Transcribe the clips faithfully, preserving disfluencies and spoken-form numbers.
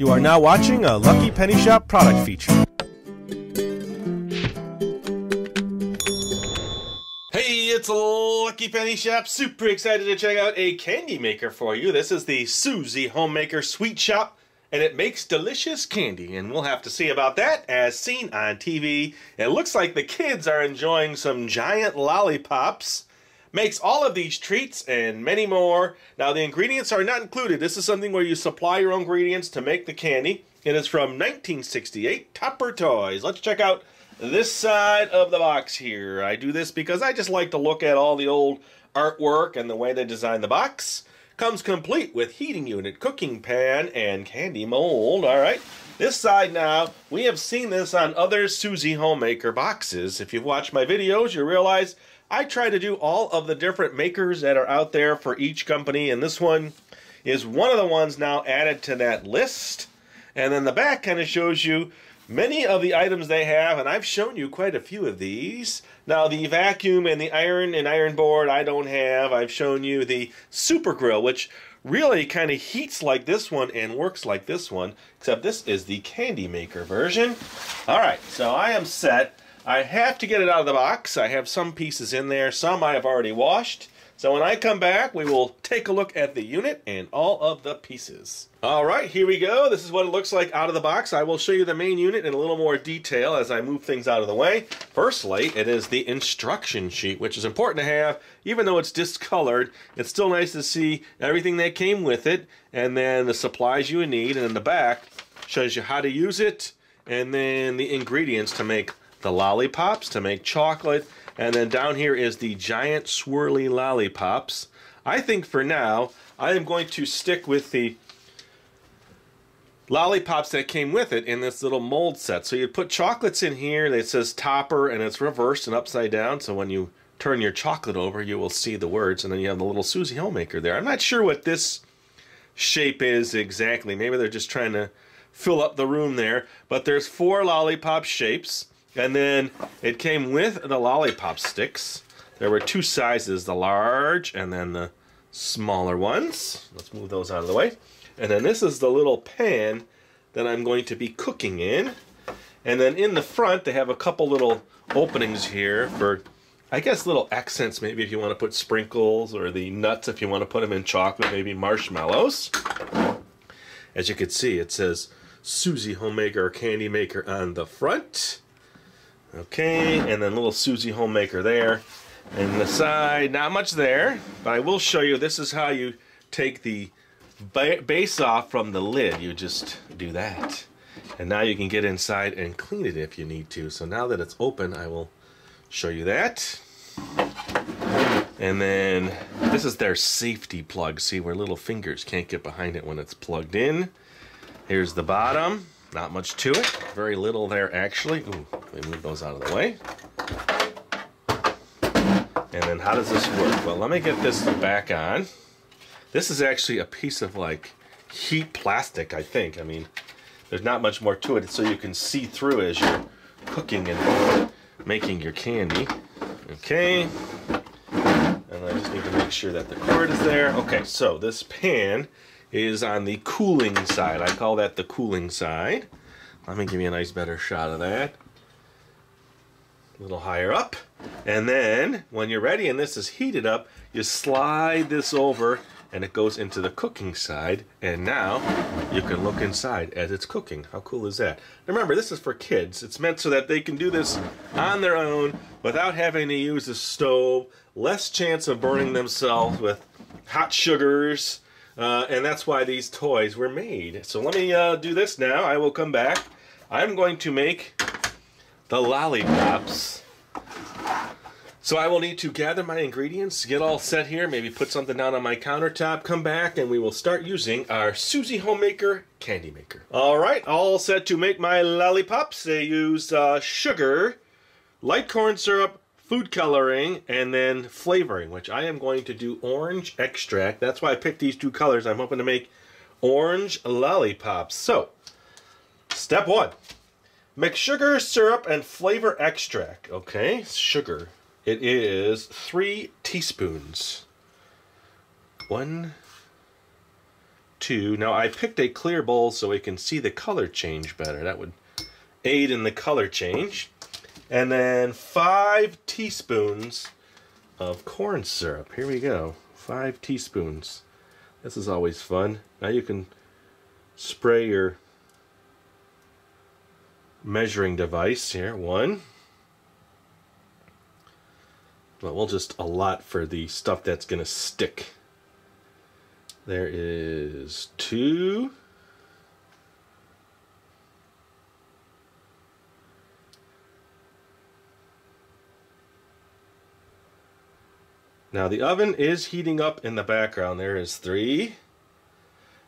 You are now watching a Lucky Penny Shop product feature. Hey, it's Lucky Penny Shop. Super excited to check out a candy maker for you. This is the Suzy Homemaker Sweet Shoppe, and it makes delicious candy, and we'll have to see about that as seen on T V. It looks like the kids are enjoying some giant lollipops. Makes all of these treats and many more. Now, the ingredients are not included. This is something where you supply your own ingredients to make the candy. It is from nineteen sixty-eight, Topper Toys. Let's check out this side of the box here. I do this because I just like to look at all the old artwork and the way they designed the box. Comes complete with heating unit, cooking pan, and candy mold. All right. This side now, we have seen this on other Suzy Homemaker boxes. If you've watched my videos, you realize I try to do all of the different makers that are out there for each company, and this one is one of the ones now added to that list. And then the back kind of shows you many of the items they have, and I've shown you quite a few of these. Now, the vacuum and the iron and iron board I don't have. I've shown you the super grill, which really kind of heats like this one and works like this one, except this is the candy maker version. All right, so I am set. I have to get it out of the box. I have some pieces in there. Some I have already washed. So when I come back, we will take a look at the unit and all of the pieces. All right, here we go. This is what it looks like out of the box. I will show you the main unit in a little more detail as I move things out of the way. Firstly, it is the instruction sheet, which is important to have. Even though it's discolored, it's still nice to see everything that came with it, and then the supplies you need, and in the back shows you how to use it, and then the ingredients to make the lollipops, to make chocolate, and then down here is the giant swirly lollipops. I think for now I am going to stick with the lollipops that came with it in this little mold set. So you put chocolates in here that says Topper, and it's reversed and upside down, so when you turn your chocolate over you will see the words, and then you have the little Suzy Homemaker there. I'm not sure what this shape is exactly. Maybe they're just trying to fill up the room there, but there's four lollipop shapes. And then it came with the lollipop sticks. There were two sizes, the large and then the smaller ones. Let's move those out of the way. And then this is the little pan that I'm going to be cooking in. And then in the front, they have a couple little openings here for, I guess, little accents, maybe if you want to put sprinkles, or the nuts if you want to put them in chocolate, maybe marshmallows. As you can see, it says Suzy Homemaker Candy Maker on the front. Okay, and then little Suzy Homemaker there. And the side, not much there, but I will show you, this is how you take the ba base off from the lid. You just do that. And now you can get inside and clean it if you need to. So now that it's open, I will show you that. And then this is their safety plug. See, where little fingers can't get behind it when it's plugged in. Here's the bottom. Not much to it. Very little there, actually. Ooh, let me move those out of the way. And then how does this work? Well, let me get this back on. This is actually a piece of, like, heat plastic, I think. I mean, there's not much more to it, so you can see through as you're cooking and making your candy. Okay. And I just need to make sure that the cord is there. Okay, so this pan is on the cooling side. I call that the cooling side. Let me give you a nice better shot of that. A little higher up. And then when you're ready and this is heated up, you slide this over and it goes into the cooking side, and now you can look inside as it's cooking. How cool is that? Remember, this is for kids. It's meant so that they can do this on their own without having to use a stove, less chance of burning themselves with hot sugars, Uh, and that's why these toys were made. So let me uh, do this now. I will come back. I'm going to make the lollipops. So I will need to gather my ingredients, get all set here, maybe put something down on my countertop, come back, and we will start using our Suzy Homemaker Candy Maker. All right, all set to make my lollipops. They use uh, sugar, light corn syrup, food coloring, and then flavoring, which I am going to do orange extract. That's why I picked these two colors. I'm hoping to make orange lollipops. So, step one, mix sugar, syrup, and flavor extract. Okay, sugar. It is three teaspoons. One, two. Now I picked a clear bowl so we can see the color change better. That would aid in the color change. And then five teaspoons of corn syrup. Here we go, five teaspoons. This is always fun. Now you can spray your measuring device here, one. But we'll just allot for the stuff that's gonna stick. There is two. Now the oven is heating up in the background. There is three.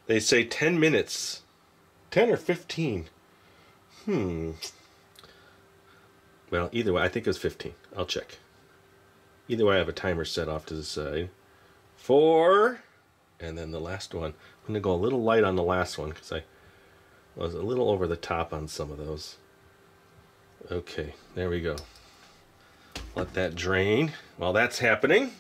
They say ten minutes. ten or fifteen. Hmm. Well, either way, I think it was fifteen. I'll check. Either way, I have a timer set off to the side. Four. And then the last one. I'm going to go a little light on the last one because I was a little over the top on some of those. Okay, there we go. Let that drain while that's happening.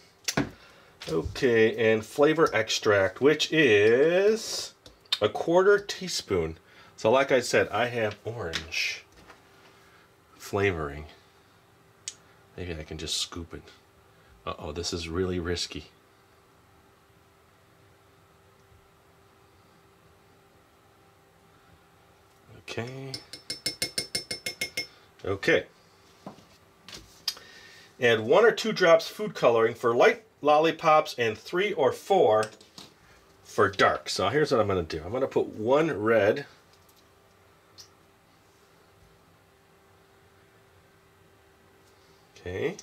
Okay, and flavor extract, which is a quarter teaspoon. So like I said, I have orange flavoring. Maybe I can just scoop it. Uh-oh, this is really risky. Okay. Okay. Add one or two drops food coloring for light lollipops and three or four for dark. So here's what I'm going to do. I'm going to put one red. Okay.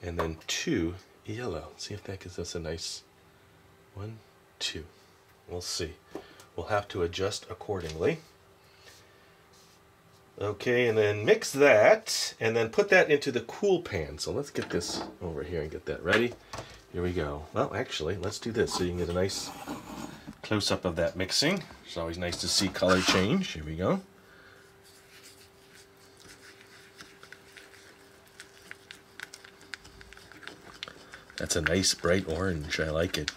And then two yellow. See if that gives us a nice one, two. We'll see. We'll have to adjust accordingly. Okay, and then mix that, and then put that into the cool pan. So let's get this over here and get that ready. Here we go. Well, actually, let's do this so you can get a nice close-up of that mixing. It's always nice to see color change. Here we go. That's a nice bright orange. I like it.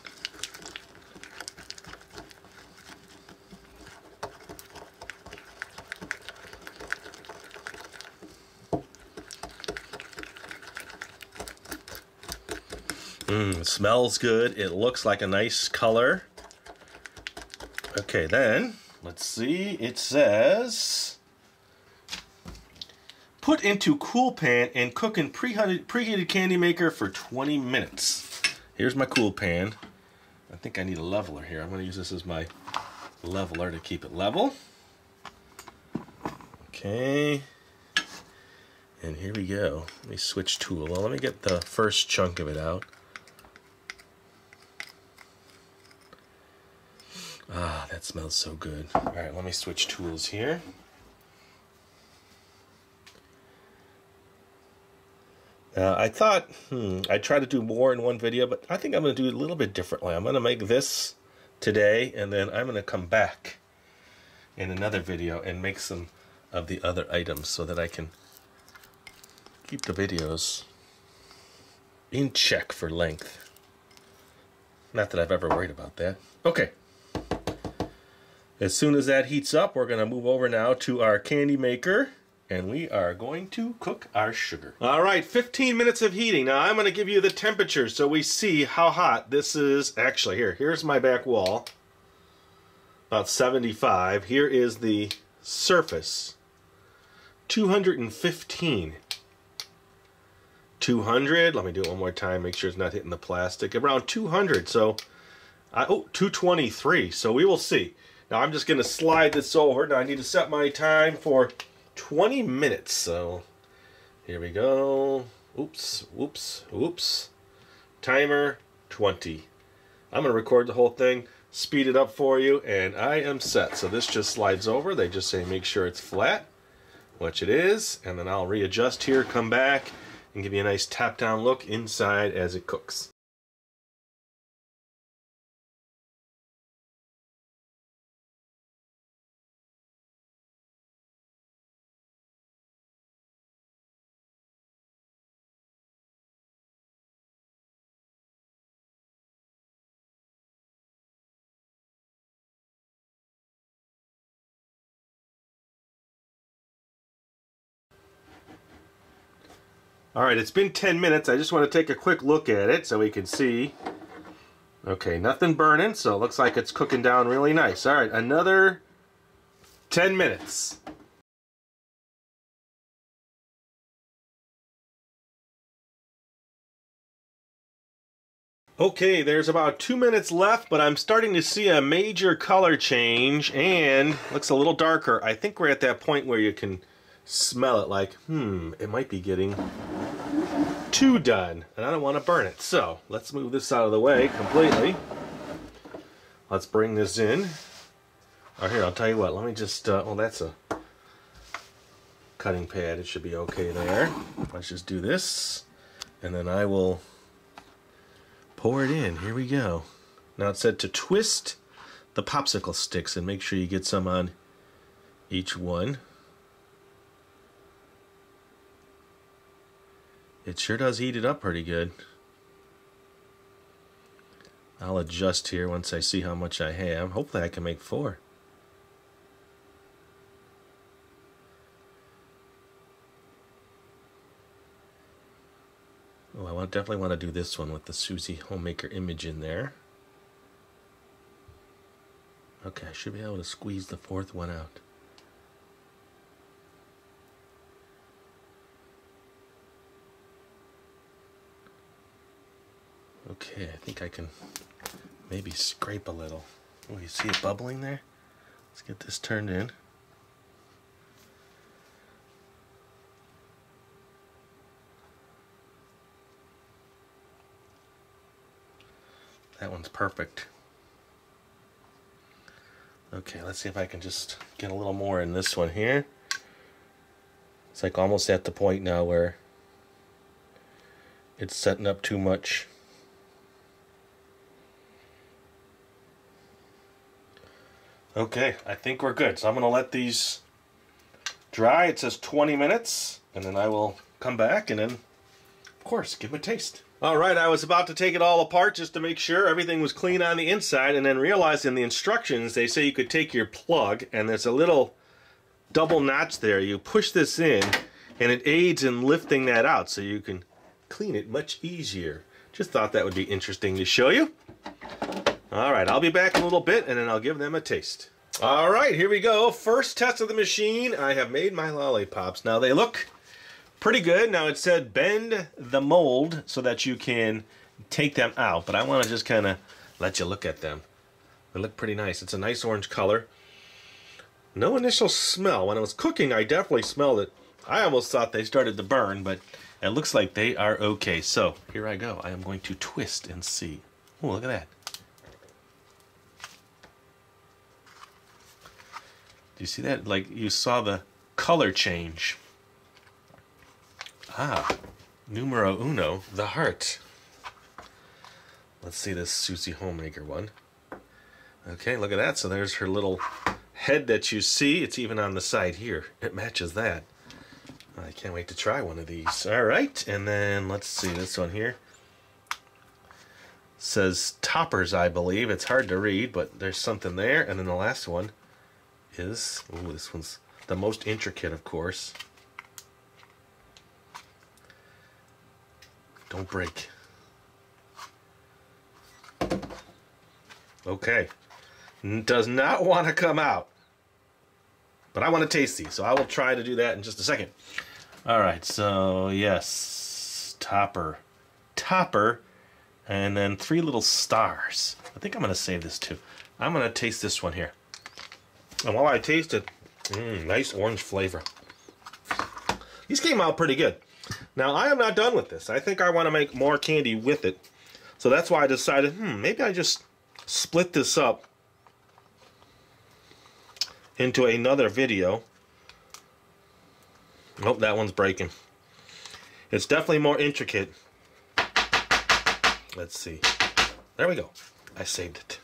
Mm, it smells good. It looks like a nice color. Okay, then, let's see. It says, put into cool pan and cook in preheated, preheated candy maker for twenty minutes. Here's my cool pan. I think I need a leveler here. I'm going to use this as my leveler to keep it level. Okay. And here we go. Let me switch tool. Well, let me get the first chunk of it out. Ah, that smells so good. All right, let me switch tools here. Uh, I thought, hmm, I'd try to do more in one video, but I think I'm going to do it a little bit differently. I'm going to make this today, and then I'm going to come back in another video and make some of the other items so that I can keep the videos in check for length. Not that I've ever worried about that. Okay. As soon as that heats up, we're going to move over now to our candy maker, and we are going to cook our sugar. All right, fifteen minutes of heating. Now I'm going to give you the temperature so we see how hot this is. Actually, here, here's my back wall, about seventy-five. Here is the surface, two hundred fifteen. two hundred, let me do it one more time, make sure it's not hitting the plastic. Around two hundred, so, I, oh, two twenty-three, so we will see. Now I'm just going to slide this over. Now I need to set my time for twenty minutes. So here we go. Oops, whoops, whoops. Timer twenty. I'm going to record the whole thing, speed it up for you, and I am set. So this just slides over. They just say make sure it's flat, which it is. And then I'll readjust here, come back, and give you a nice top-down look inside as it cooks. Alright, it's been ten minutes. I just want to take a quick look at it so we can see. Okay, nothing burning, so it looks like it's cooking down really nice. Alright, another ten minutes. Okay, there's about two minutes left, but I'm starting to see a major color change and looks a little darker. I think we're at that point where you can smell it like, hmm, it might be getting too done, and I don't want to burn it. So let's move this out of the way completely. Let's bring this in. All right, here, I'll tell you what, let me just, uh, well, that's a cutting pad. It should be okay there. Let's just do this, and then I will pour it in. Here we go. Now it said to twist the popsicle sticks and make sure you get some on each one. It sure does heat it up pretty good. I'll adjust here once I see how much I have. Hopefully I can make four. Oh, I want, definitely want to do this one with the Suzy Homemaker image in there. Okay, I should be able to squeeze the fourth one out. Okay, I think I can maybe scrape a little. Oh, you see it bubbling there? Let's get this turned in. That one's perfect. Okay, let's see if I can just get a little more in this one here. It's like almost at the point now where it's setting up too much. Okay, I think we're good. So I'm gonna let these dry. It says twenty minutes, and then I will come back and then, of course, give them a taste. Alright, I was about to take it all apart just to make sure everything was clean on the inside, and then realized in the instructions they say you could take your plug and there's a little double notch there. You push this in and it aids in lifting that out so you can clean it much easier. Just thought that would be interesting to show you. Alright, I'll be back in a little bit and then I'll give them a taste. Alright, here we go. First test of the machine. I have made my lollipops. Now they look pretty good. Now it said bend the mold so that you can take them out, but I want to just kind of let you look at them. They look pretty nice. It's a nice orange color. No initial smell. When it was cooking, I definitely smelled it. I almost thought they started to burn, but it looks like they are okay. So here I go. I am going to twist and see. Oh, look at that. Do you see that? Like, you saw the color change. Ah, numero uno, the heart. Let's see this Suzy Homemaker one. Okay, look at that. So there's her little head that you see. It's even on the side here. It matches that. I can't wait to try one of these. All right, and then let's see this one here. It says Toppers, I believe. It's hard to read, but there's something there. And then the last one is, oh, this one's the most intricate, of course. Don't break. Okay. Does not want to come out. But I want to taste these, so I will try to do that in just a second. Alright, so yes. Topper. Topper. And then three little stars. I think I'm going to save this too. I'm going to taste this one here. And while I taste it, mm, nice orange flavor. These came out pretty good. Now, I am not done with this. I think I want to make more candy with it. So that's why I decided, hmm, maybe I just split this up into another video. Nope, that one's breaking. It's definitely more intricate. Let's see. There we go. I saved it.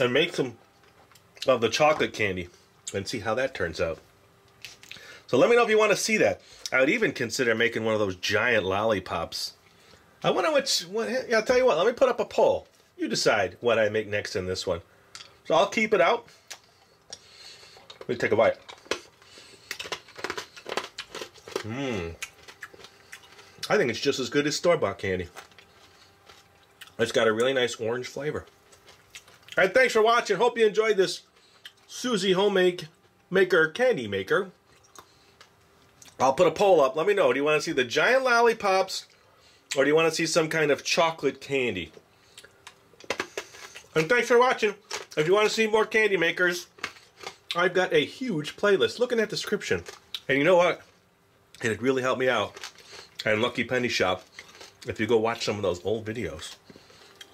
And make some of the chocolate candy and see how that turns out. So let me know if you want to see that. I would even consider making one of those giant lollipops. I wonder which one. I'll tell you what, let me put up a poll. You decide what I make next in this one. So I'll keep it out. Let me take a bite. Mmm. I think it's just as good as store-bought candy. It's got a really nice orange flavor. All right, thanks for watching. Hope you enjoyed this Suzy Homemaker Candy Maker. I'll put a poll up. Let me know. Do you want to see the giant lollipops or do you want to see some kind of chocolate candy? And thanks for watching. If you want to see more candy makers, I've got a huge playlist. Look in that description. And you know what? It'd really help me out. And Lucky Penny Shop, if you go watch some of those old videos.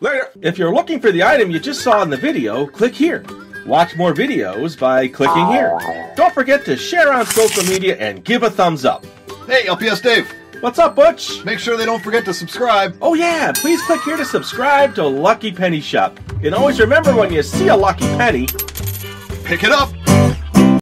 Later! If you're looking for the item you just saw in the video, click here. Watch more videos by clicking here. Don't forget to share on social media and give a thumbs up. Hey, L P S Dave. What's up, Butch? Make sure they don't forget to subscribe. Oh yeah, please click here to subscribe to Lucky Penny Shop. And always remember, when you see a lucky penny, pick it up.